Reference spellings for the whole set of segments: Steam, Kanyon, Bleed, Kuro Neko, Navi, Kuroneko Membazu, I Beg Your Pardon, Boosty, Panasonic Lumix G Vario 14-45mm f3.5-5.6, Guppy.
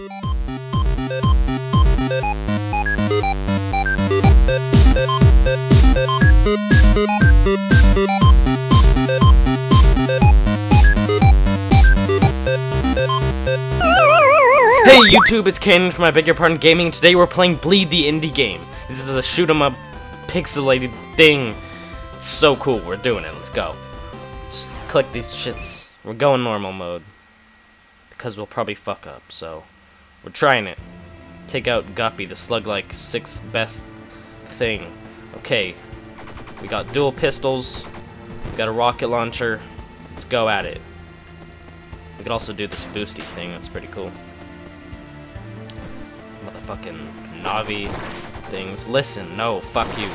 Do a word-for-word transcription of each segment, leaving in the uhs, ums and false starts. Hey YouTube, it's Kanyon from I Beg Your Pardon Gaming, and today we're playing Bleed, the indie game. This is a shoot 'em up pixelated thing. It's so cool, we're doing it, let's go. Just click these shits. We're going normal mode. Because we'll probably fuck up, so we're trying it. Take out Guppy, the slug-like sixth best thing. Okay, we got dual pistols, we got a rocket launcher, let's go at it. We could also do this boosty thing, that's pretty cool. Motherfucking Navi things. Listen, no, fuck you.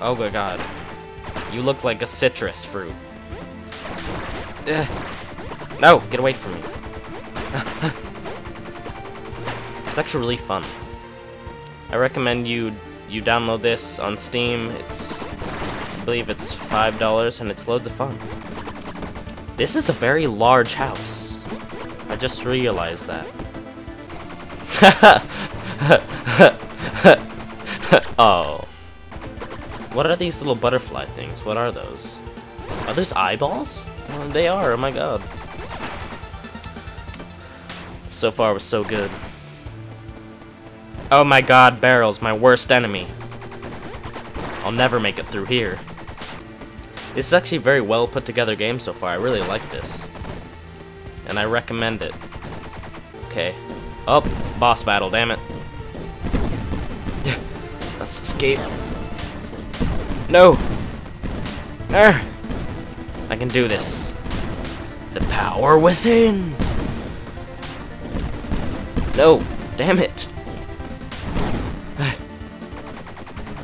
Oh my god. You look like a citrus fruit. Ugh. No, get away from me. It's actually really fun. I recommend you you download this on Steam. It's, I believe it's five dollars, and it's loads of fun. This is a very large house. I just realized that. Oh. What are these little butterfly things? What are those? Are those eyeballs? Oh, they are, oh my god. So far it was so good. Oh my god, barrels, my worst enemy. I'll never make it through here. This is actually a very well put together game so far. I really like this. And I recommend it. Okay. Oh, boss battle, damn it. Let's escape. No! Arr. I can do this. The power within! No, damn it.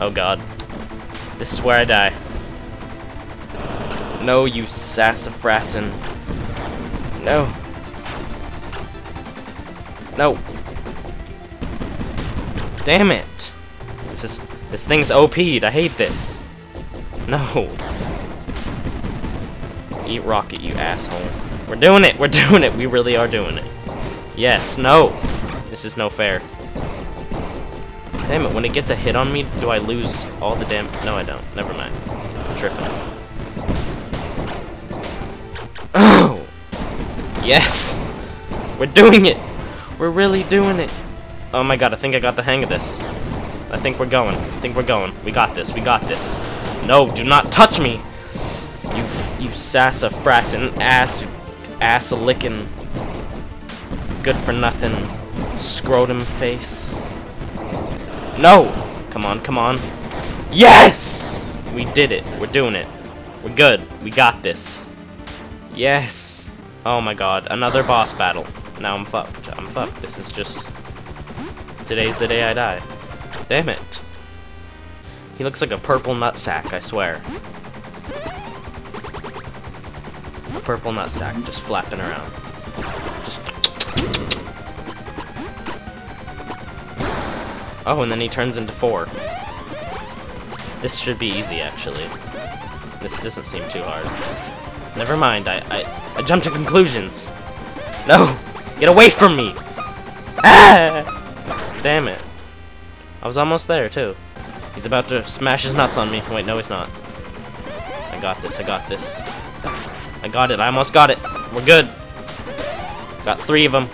Oh god. This is where I die. No, you sassafrassin. No. No. Damn it. This is this thing's O P'd. I hate this. No. Eat rocket, you asshole. We're doing it. We're doing it. We really are doing it. Yes. No. This is no fair. Damn it. When it gets a hit on me, do I lose all the damn... No, I don't. Never mind. I'm tripping. Oh! Yes! We're doing it! We're really doing it! Oh my god, I think I got the hang of this. I think we're going. I think we're going. We got this. We got this. No, do not touch me! You you sassafrassin' ass... ass-a-lickin'. Good for nothing. Scrotum face. No! Come on, come on. Yes! We did it. We're doing it. We're good. We got this. Yes! Oh my god, another boss battle. Now I'm fucked. I'm fucked. This is just... Today's the day I die. Damn it. He looks like a purple nutsack, I swear. A purple nutsack, just flapping around. Just... Oh, and then he turns into four. This should be easy, actually. This doesn't seem too hard. Never mind, I, I I jumped to conclusions. No! Get away from me! Ah! Damn it. I was almost there, too. He's about to smash his nuts on me. Wait, no, he's not. I got this, I got this. I got it, I almost got it. We're good. Got three of them.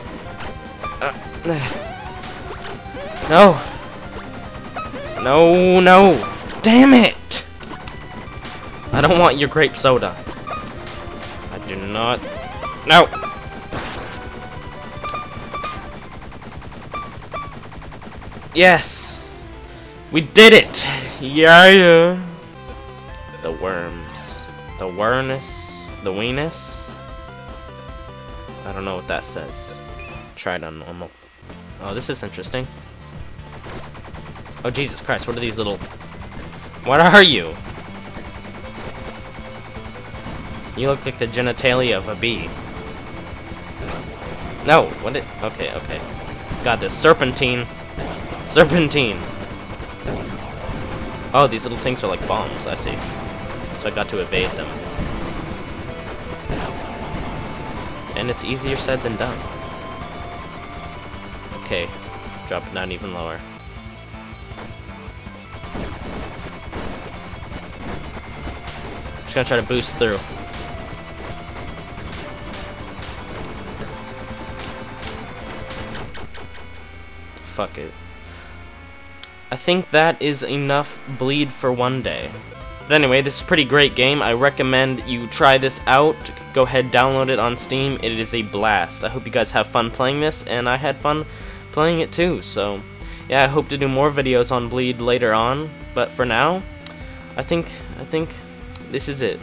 No! No, no! Damn it! I don't want your grape soda. Do not. No! Yes! We did it! Yeah, yeah! The worms. The wornus. The weenus? I don't know what that says. Try it on normal. Oh, this is interesting. Oh, Jesus Christ, what are these little. What are you? You look like the genitalia of a bee. No, what did... Okay, okay. Got this. Serpentine. Serpentine. Oh, these little things are like bombs, I see. So I got to evade them. And it's easier said than done. Okay, dropping down even lower. Just gonna try to boost through. Fuck it. I think that is enough Bleed for one day. But anyway, this is a pretty great game. I recommend you try this out. Go ahead, download it on Steam. It is a blast. I hope you guys have fun playing this, and I had fun playing it too. So, yeah, I hope to do more videos on Bleed later on. But for now, I think I think this is it.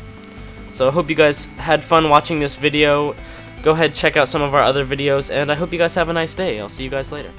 So I hope you guys had fun watching this video. Go ahead, check out some of our other videos, and I hope you guys have a nice day. I'll see you guys later.